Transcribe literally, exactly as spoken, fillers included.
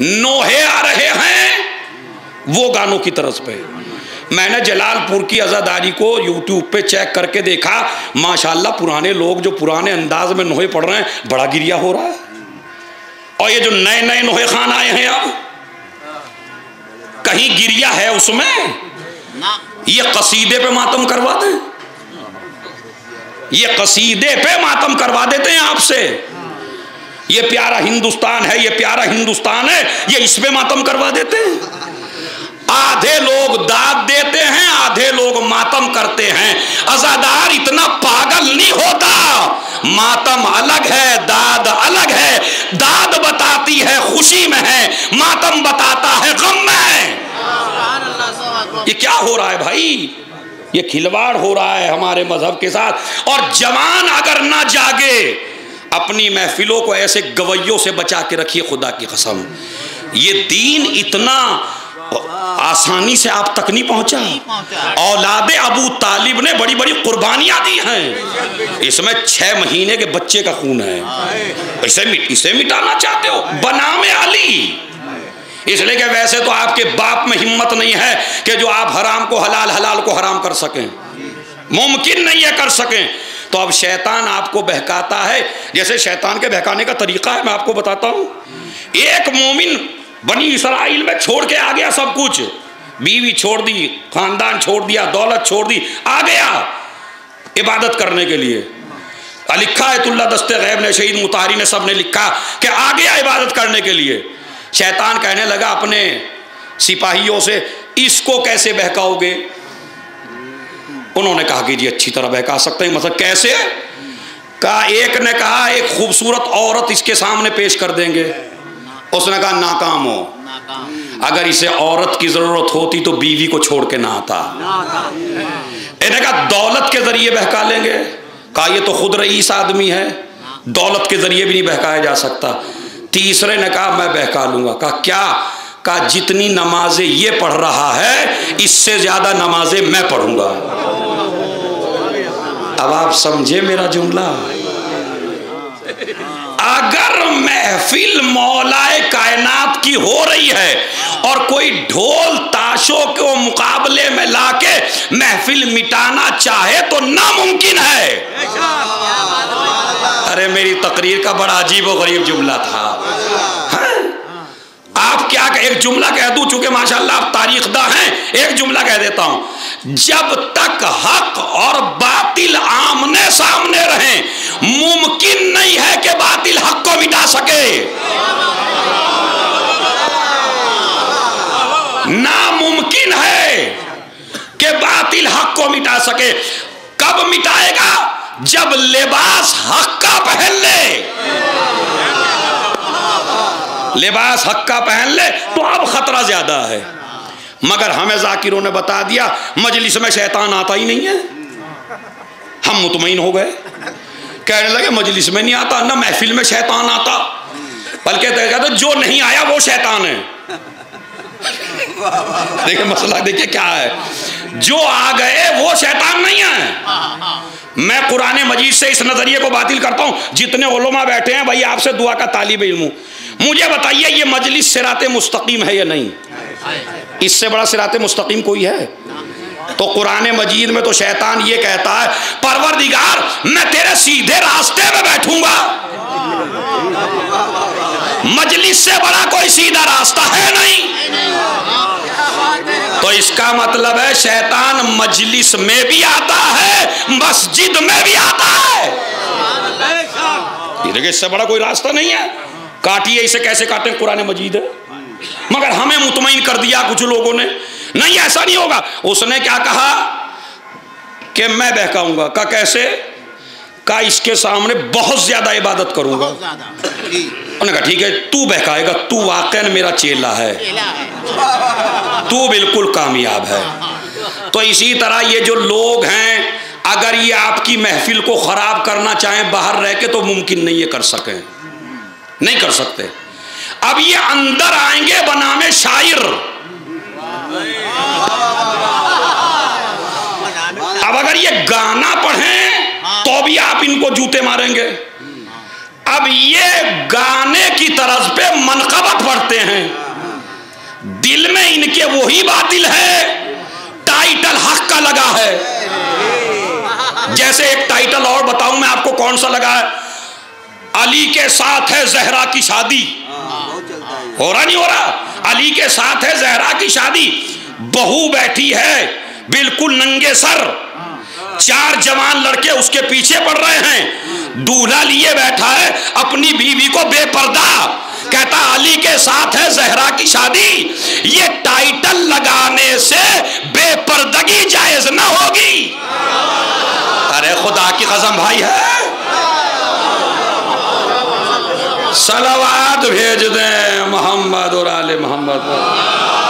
नोहे आ रहे हैं वो गानों की तरफ पे। मैंने जलालपुर की आज़ादारी को यूट्यूब पे चेक करके देखा, माशाल्लाह पुराने लोग जो पुराने अंदाज में नोहे पढ़ रहे हैं, बड़ा गिरिया हो रहा है। और ये जो नए नए नोहे खान आए हैं, अब कहीं गिरिया है उसमें? ये कसीदे पे मातम करवा दें, ये कसीदे पे मातम करवा देते हैं आपसे। ये प्यारा हिंदुस्तान है, ये प्यारा हिंदुस्तान है, ये इसमें मातम करवा देते हैं। आधे लोग दाद देते हैं, आधे लोग मातम करते हैं। आजादार इतना पागल नहीं होता। मातम अलग है, दाद अलग है। दाद बताती है खुशी में है, मातम बताता है गम में है। ये क्या हो रहा है भाई? ये खिलवाड़ हो रहा है हमारे मजहब के साथ। और जवान अगर ना जागे, अपनी महफिलों को ऐसे गवैयों से बचा के रखिए, खुदा की कसम। ये दीन इतना आसानी से आप तक नहीं पहुंचा। औलादे अबू तालिब ने बड़ी बड़ी कुर्बानियां दी हैं। इसमें छह महीने के बच्चे का खून है। इसे इसे मिटाना चाहते हो बनामे अली। इसलिए कि वैसे तो आपके बाप में हिम्मत नहीं है कि जो आप हराम को हलाल, हलाल को हराम कर सकें। मुमकिन नहीं है कर सकें। तो अब शैतान आपको बहकाता है। जैसे शैतान के बहकाने का तरीका है, मैं आपको बताता हूँ। एक मोमिन बनी इसराइल में छोड़ के आ गया सब कुछ। बीवी छोड़ दी, खानदान छोड़ दिया, दौलत छोड़ दी, आ गया इबादत करने के लिए। लिखा है तुल्ला दस्ते गैब ने, शहीद मुतारी ने, सब ने लिखा कि आ गया इबादत करने के लिए। शैतान कहने लगा अपने सिपाहियों से, इसको कैसे बहकाओगे? उन्होंने कहा कि जी अच्छी तरह बहका सकते हैं। मतलब कैसे? कहा, एक ने कहा एक खूबसूरत औरत इसके सामने पेश कर देंगे। उसने कहा नाकाम हो। अगर इसे औरत की जरूरत होती तो बीवी को छोड़ के ना आता। इन्हें कहा दौलत के जरिए बहका लेंगे। कहा ये तो खुद रईस आदमी है, दौलत के जरिए भी नहीं बहकाया जा सकता। तीसरे ने कहा मैं बहका लूंगा। कहा क्या? कहा जितनी नमाजें ये पढ़ रहा है इससे ज्यादा नमाजें मैं पढ़ूंगा। अब आप समझे मेरा जुमला? अगर महफिल मौलाए कायनात की हो रही है और कोई ढोल ताशों के मुकाबले में लाके महफिल मिटाना चाहे तो नामुमकिन है। अरे मेरी तकरीर का बड़ा अजीब और गरीब जुमला था। आप क्या एक जुमला कह दूं, चूंकि माशाल्लाह आप तारीखदा हैं, एक जुमला कह देता हूं। जब तक हक और बातिल आमने सामने रहे, मुमकिन नहीं है कि बातिल हक को मिटा सके। नामुमकिन है कि बातिल हक को मिटा सके। कब मिटाएगा? जब लिबास हक का पहन ले। लिबास हक का पहन ले तो अब खतरा ज्यादा है। मगर हमें जाकिरों ने बता दिया मजलिस में शैतान आता ही नहीं है। हम मुतमईन हो गए, कहने लगे मजलिस में नहीं आता, ना महफिल में शैतान आता, बल्कि तो जो नहीं आया वो शैतान है। देखिए मसला, देखिए क्या है, जो आ गए वो शैतान नहीं है। मैं कुरान मजीद से इस नजरिए को बातिल करता हूँ। जितने उलमा बैठे हैं भाई, आपसे दुआ का तालिब इल्म हूँ, मुझे बताइए ये मजलिस सिराते मुस्तकीम है या नहीं? इससे बड़ा सिराते मुस्तकीम कोई है? तो कुरान मजीद में तो शैतान ये कहता है परवरदिगार मैं तेरे सीधे रास्ते में बैठूंगा। मजलिस से बड़ा कोई सीधा रास्ता है नहीं। तो इसका मतलब है शैतान मजलिस में भी आता है, मस्जिद में भी आता है। देखिए इससे बड़ा कोई रास्ता नहीं है। काटिए इसे, कैसे काटें? कुरान मजीद है। मगर हमें मुतमईन कर दिया कुछ लोगों ने, नहीं ऐसा नहीं होगा। उसने क्या कहा कि मैं बहकाऊंगा। कहा कैसे? कहा इसके सामने बहुत ज्यादा इबादत करूंगा। उन्होंने कहा ठीक है, तू बहकाएगा, तू वाकई मेरा चेला है, तू बिल्कुल कामयाब है। तो इसी तरह ये जो लोग हैं, अगर ये आपकी महफिल को खराब करना चाहें बाहर रह के, तो मुमकिन नहीं है, कर सकें नहीं कर सकते। अब ये अंदर आएंगे बनामे शायर। अब अगर ये गाना पढ़ें तो भी आप इनको जूते मारेंगे। अब ये गाने की तरफ पे मनकबत पढ़ते हैं। दिल में इनके वही बातिल है टाइटल हक का लगा है। जैसे एक टाइटल और बताऊं मैं आपको कौन सा लगा है, अली के साथ है जहरा की शादी। हो रहा नहीं हो रहा? अली के साथ है जहरा की शादी, बहू बैठी है बिल्कुल नंगे सर, चार जवान लड़के उसके पीछे पड़ रहे हैं, दूल्हा लिए बैठा है अपनी बीवी को बेपर्दा, कहता अली के साथ है जहरा की शादी। ये टाइटल लगाने से बेपर्दगी जायज ना होगी। अरे खुदा की कसम भाई है, सलावात भेज दें मोहम्मद और आले मोहम्मद।